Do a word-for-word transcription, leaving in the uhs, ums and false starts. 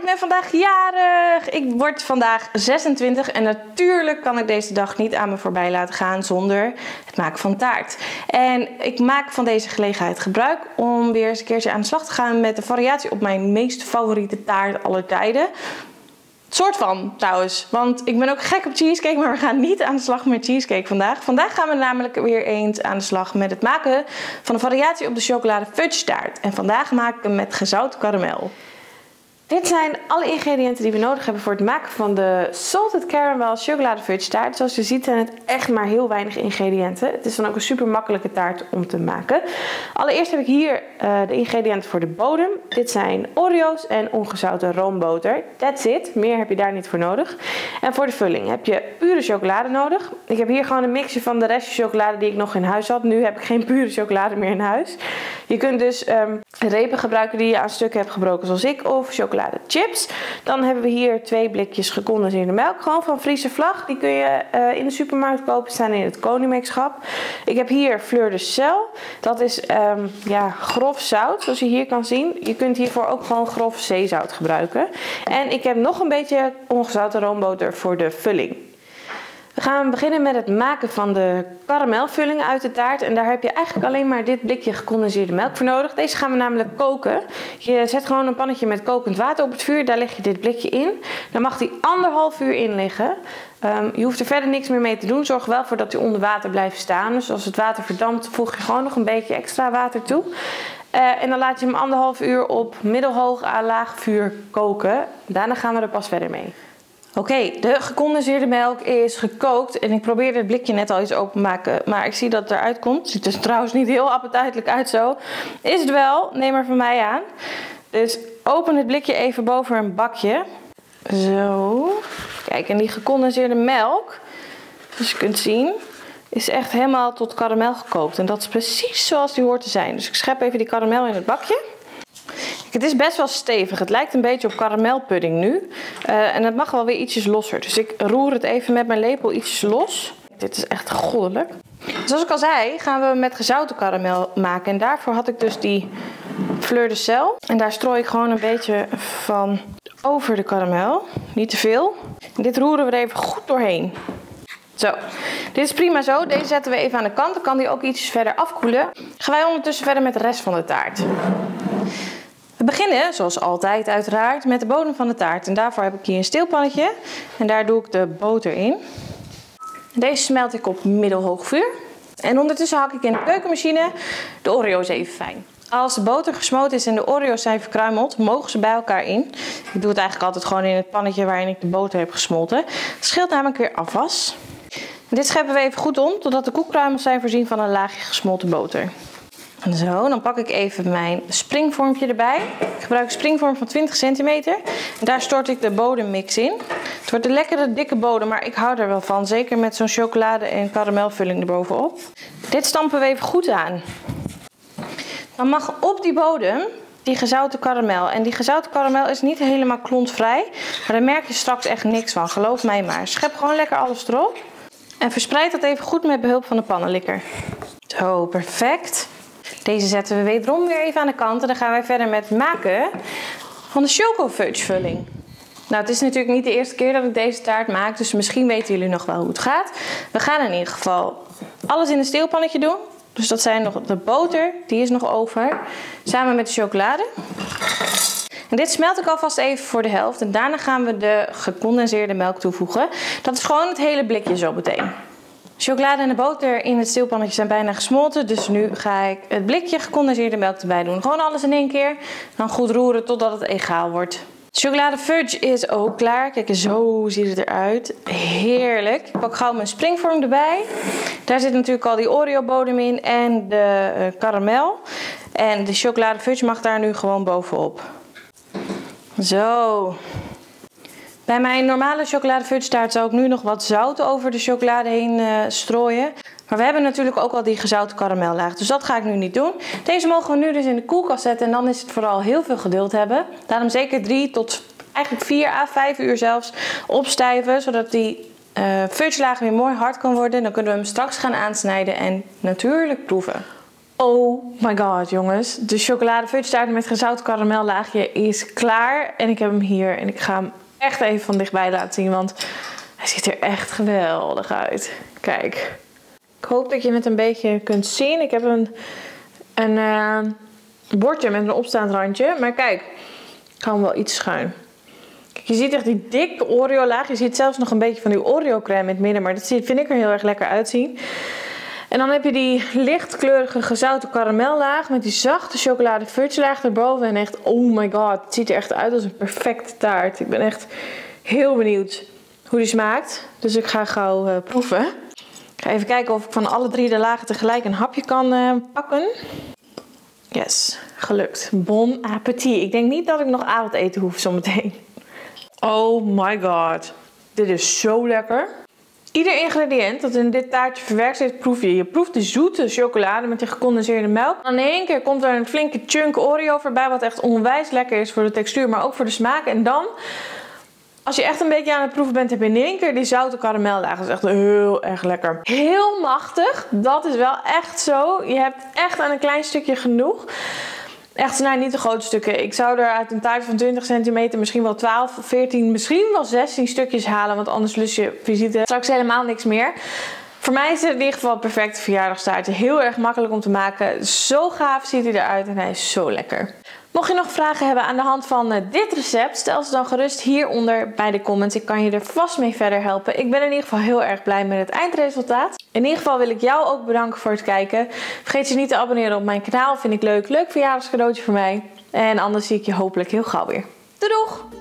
ik ben vandaag jarig. Ik word vandaag zesentwintig en natuurlijk kan ik deze dag niet aan me voorbij laten gaan zonder het maken van taart. En ik maak van deze gelegenheid gebruik om weer eens een keertje aan de slag te gaan met de variatie op mijn meest favoriete taart aller tijden. Soort van trouwens, want ik ben ook gek op cheesecake, maar we gaan niet aan de slag met cheesecake vandaag. Vandaag gaan we namelijk weer eens aan de slag met het maken van een variatie op de chocolade fudge taart. En vandaag maak ik hem met gezout karamel. Dit zijn alle ingrediënten die we nodig hebben voor het maken van de salted caramel chocolade fudge taart. Zoals je ziet zijn het echt maar heel weinig ingrediënten. Het is dan ook een super makkelijke taart om te maken. Allereerst heb ik hier uh, de ingrediënten voor de bodem. Dit zijn Oreo's en ongezouten roomboter. That's it. Meer heb je daar niet voor nodig. En voor de vulling heb je pure chocolade nodig. Ik heb hier gewoon een mixje van de restjes chocolade die ik nog in huis had. Nu heb ik geen pure chocolade meer in huis. Je kunt dus um, repen gebruiken die je aan stukken hebt gebroken zoals ik, of chocolade chips. Dan hebben we hier twee blikjes gecondenseerde melk, gewoon van Friese Vlag. Die kun je uh, in de supermarkt kopen, staan in het Koningschap. Ik heb hier Fleur de Sel. Dat is um, ja, grof zout, zoals je hier kan zien. Je kunt hiervoor ook gewoon grof zeezout gebruiken. En ik heb nog een beetje ongezouten roomboter voor de vulling. We gaan beginnen met het maken van de karamelvulling uit de taart. En daar heb je eigenlijk alleen maar dit blikje gecondenseerde melk voor nodig. Deze gaan we namelijk koken. Je zet gewoon een pannetje met kokend water op het vuur. Daar leg je dit blikje in. Dan mag die anderhalf uur in liggen. Um, je hoeft er verder niks meer mee te doen. Zorg wel voor dat die onder water blijft staan. Dus als het water verdampt, voeg je gewoon nog een beetje extra water toe. Uh, en dan laat je hem anderhalf uur op middelhoog à laag vuur koken. Daarna gaan we er pas verder mee. Oké, okay, de gecondenseerde melk is gekookt en ik probeerde het blikje net al eens openmaken, maar ik zie dat het eruit komt. Het ziet er trouwens niet heel appetijtelijk uit zo. Is het wel, neem er van mij aan. Dus open het blikje even boven een bakje. Zo. Kijk, en die gecondenseerde melk, zoals je kunt zien, is echt helemaal tot karamel gekookt. En dat is precies zoals die hoort te zijn. Dus ik schep even die karamel in het bakje. Het is best wel stevig. Het lijkt een beetje op karamelpudding nu. Uh, en het mag wel weer ietsjes losser. Dus ik roer het even met mijn lepel ietsjes los. Dit is echt goddelijk. Zoals ik al zei, gaan we met gezouten karamel maken. En daarvoor had ik dus die Fleur de Sel. En daar strooi ik gewoon een beetje van over de karamel. Niet te veel. En dit roeren we er even goed doorheen. Zo, dit is prima zo. Deze zetten we even aan de kant. Dan kan die ook ietsjes verder afkoelen. Gaan wij ondertussen verder met de rest van de taart. We beginnen, zoals altijd uiteraard, met de bodem van de taart. En daarvoor heb ik hier een steelpannetje. En daar doe ik de boter in. Deze smelt ik op middelhoog vuur. En ondertussen hak ik in de keukenmachine de Oreo's even fijn. Als de boter gesmoten is en de Oreo's zijn verkruimeld, mogen ze bij elkaar in. Ik doe het eigenlijk altijd gewoon in het pannetje waarin ik de boter heb gesmolten. Het scheelt namelijk weer afwas. Dit scheppen we even goed om, totdat de koekkruimels zijn voorzien van een laagje gesmolten boter. Zo, dan pak ik even mijn springvormpje erbij. Ik gebruik een springvorm van twintig centimeter. En daar stort ik de bodemmix in. Het wordt een lekkere dikke bodem, maar ik hou er wel van. Zeker met zo'n chocolade- en karamelvulling erbovenop. Dit stampen we even goed aan. Dan mag op die bodem die gezouten karamel. En die gezouten karamel is niet helemaal klontvrij. Maar daar merk je straks echt niks van, geloof mij maar. Schep gewoon lekker alles erop. En verspreid dat even goed met behulp van de pannenlikker. Zo, perfect. Deze zetten we wederom weer even aan de kant en dan gaan wij verder met het maken van de chocofudge vulling. Nou, het is natuurlijk niet de eerste keer dat ik deze taart maak, dus misschien weten jullie nog wel hoe het gaat. We gaan in ieder geval alles in een steelpannetje doen. Dus dat zijn nog de boter, die is nog over, samen met de chocolade. En dit smelt ik alvast even voor de helft en daarna gaan we de gecondenseerde melk toevoegen. Dat is gewoon het hele blikje zo meteen. Chocolade en de boter in het steelpannetje zijn bijna gesmolten, dus nu ga ik het blikje gecondenseerde melk erbij doen. Gewoon alles in één keer, dan goed roeren totdat het egaal wordt. De chocolade fudge is ook klaar. Kijk, zo ziet het eruit. Heerlijk. Ik pak gauw mijn springvorm erbij. Daar zit natuurlijk al die Oreo bodem in en de karamel. En de chocolade fudge mag daar nu gewoon bovenop. Zo. Bij mijn normale chocoladefudge taart zou ik nu nog wat zout over de chocolade heen uh, strooien. Maar we hebben natuurlijk ook al die gezouten karamellaag, dus dat ga ik nu niet doen. Deze mogen we nu dus in de koelkast zetten en dan is het vooral heel veel geduld hebben. Daarom zeker drie tot eigenlijk vier à vijf uur zelfs opstijven, zodat die uh, fudge laag weer mooi hard kan worden. Dan kunnen we hem straks gaan aansnijden en natuurlijk proeven. Oh my god, jongens. De chocolade fudge taart met gezout karamellaagje is klaar. En ik heb hem hier. En ik ga hem echt even van dichtbij laten zien. Want hij ziet er echt geweldig uit. Kijk. Ik hoop dat je het een beetje kunt zien. Ik heb een, een uh, bordje met een opstaand randje. Maar kijk, ik hou hem wel iets schuin. Kijk, je ziet echt die dikke Oreo laag. Je ziet zelfs nog een beetje van die Oreo crème in het midden. Maar dat vind ik er heel erg lekker uitzien. En dan heb je die lichtkleurige gezouten karamellaag met die zachte chocolade fudge laag erboven. En echt, oh my god, het ziet er echt uit als een perfecte taart. Ik ben echt heel benieuwd hoe die smaakt. Dus ik ga gauw uh, proeven. Ik ga even kijken of ik van alle drie de lagen tegelijk een hapje kan uh, pakken. Yes, gelukt. Bon appétit. Ik denk niet dat ik nog avondeten hoef zometeen. Oh my god. Dit is zo lekker. Ieder ingrediënt dat in dit taartje verwerkt zit, proef je. Je proeft de zoete chocolade met die gecondenseerde melk. En in één keer komt er een flinke chunk Oreo voorbij, wat echt onwijs lekker is voor de textuur, maar ook voor de smaak. En dan, als je echt een beetje aan het proeven bent, heb je in één keer die zoute karamellaag. Dat is echt heel erg lekker. Heel machtig, dat is wel echt zo. Je hebt echt aan een klein stukje genoeg. Echt, nou, niet de grote stukken. Ik zou er uit een taart van twintig centimeter misschien wel twaalf, veertien, misschien wel zestien stukjes halen. Want anders lust je visite straks helemaal niks meer. Voor mij is het in ieder geval een perfecte verjaardagstaart. Heel erg makkelijk om te maken. Zo gaaf ziet hij eruit en hij is zo lekker. Mocht je nog vragen hebben aan de hand van dit recept, stel ze dan gerust hieronder bij de comments. Ik kan je er vast mee verder helpen. Ik ben in ieder geval heel erg blij met het eindresultaat. In ieder geval wil ik jou ook bedanken voor het kijken. Vergeet je niet te abonneren op mijn kanaal. Vind ik leuk. Leuk verjaardagscadeautje voor mij. En anders zie ik je hopelijk heel gauw weer. Doei doeg!